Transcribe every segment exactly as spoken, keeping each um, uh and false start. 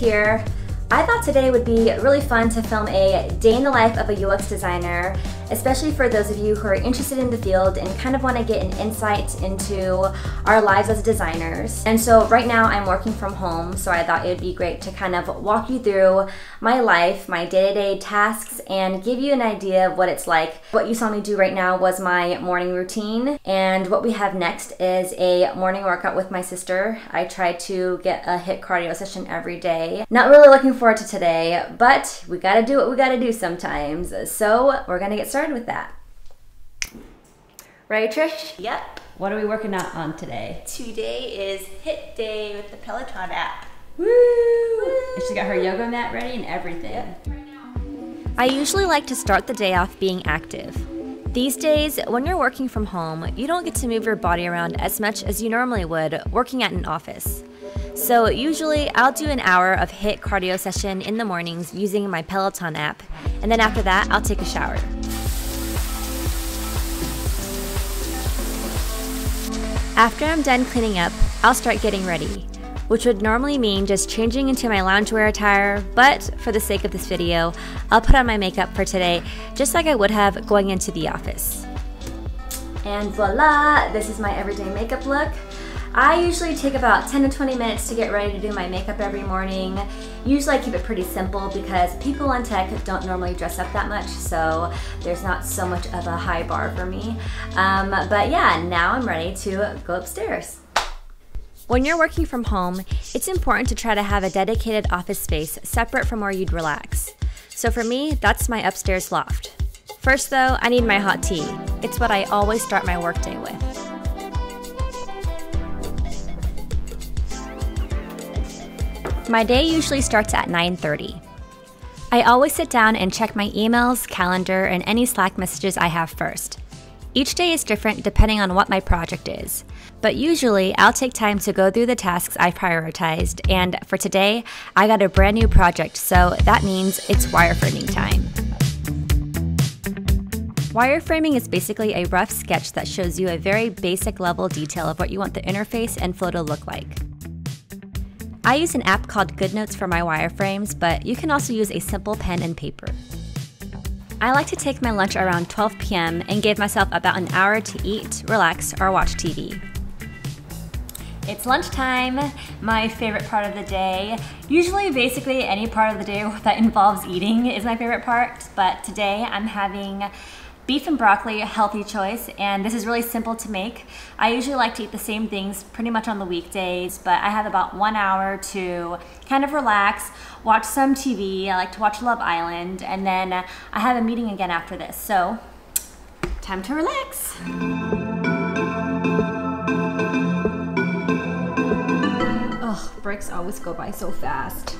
here. I thought today would be really fun to film a day in the life of a U X designer, especially for those of you who are interested in the field and kind of want to get an insight into our lives as designers. And so right now I'm working from home, so I thought it would be great to kind of walk you through my life, my day-to-day tasks, and give you an idea of what it's like. What you saw me do right now was my morning routine, and what we have next is a morning workout with my sister. I try to get a HIIT cardio session every day. Not really looking forward to today, but we gotta do what we gotta do sometimes, so we're gonna get started with that. Right, Trish? Yep. What are we working out on today? Today is HIIT day with the Peloton app. Woo! Woo. She got her yoga mat ready and everything. Yep. I usually like to start the day off being active. These days, when you're working from home, you don't get to move your body around as much as you normally would working at an office. So usually I'll do an hour of HIIT cardio session in the mornings using my Peloton app, and then after that I'll take a shower. After I'm done cleaning up, I'll start getting ready, which would normally mean just changing into my loungewear attire, but for the sake of this video, I'll put on my makeup for today, just like I would have going into the office. And voila, this is my everyday makeup look. I usually take about ten to twenty minutes to get ready to do my makeup every morning. Usually I keep it pretty simple because people in tech don't normally dress up that much, so there's not so much of a high bar for me. Um, but yeah, now I'm ready to go upstairs. When you're working from home, it's important to try to have a dedicated office space separate from where you'd relax. So for me, that's my upstairs loft. First though, I need my hot tea. It's what I always start my workday with. My day usually starts at nine thirty. I always sit down and check my emails, calendar, and any Slack messages I have first. Each day is different depending on what my project is, but usually I'll take time to go through the tasks I prioritized, and for today, I got a brand new project, so that means it's wireframing time. Wireframing is basically a rough sketch that shows you a very basic level detail of what you want the interface and flow to look like. I use an app called GoodNotes for my wireframes, but you can also use a simple pen and paper. I like to take my lunch around twelve p m and give myself about an hour to eat, relax, or watch T V. It's lunchtime, my favorite part of the day. Usually basically any part of the day that involves eating is my favorite part, but today I'm having beef and broccoli, a healthy choice, and this is really simple to make. I usually like to eat the same things pretty much on the weekdays, but I have about one hour to kind of relax, watch some T V. I like to watch Love Island, and then I have a meeting again after this, so time to relax. Oh, breaks always go by so fast.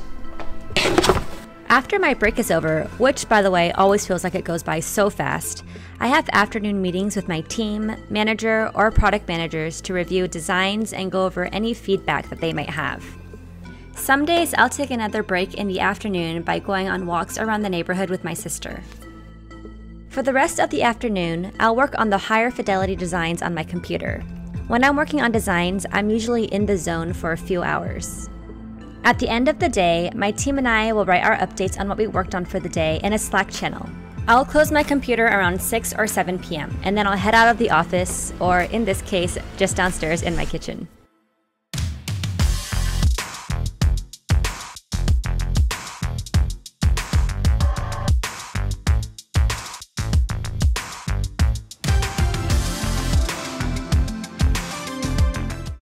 After my break is over, which by the way always feels like it goes by so fast, I have afternoon meetings with my team, manager, or product managers to review designs and go over any feedback that they might have. Some days I'll take another break in the afternoon by going on walks around the neighborhood with my sister. For the rest of the afternoon, I'll work on the higher fidelity designs on my computer. When I'm working on designs, I'm usually in the zone for a few hours. At the end of the day, my team and I will write our updates on what we worked on for the day in a Slack channel. I'll close my computer around six or seven p m, and then I'll head out of the office, or in this case, just downstairs in my kitchen.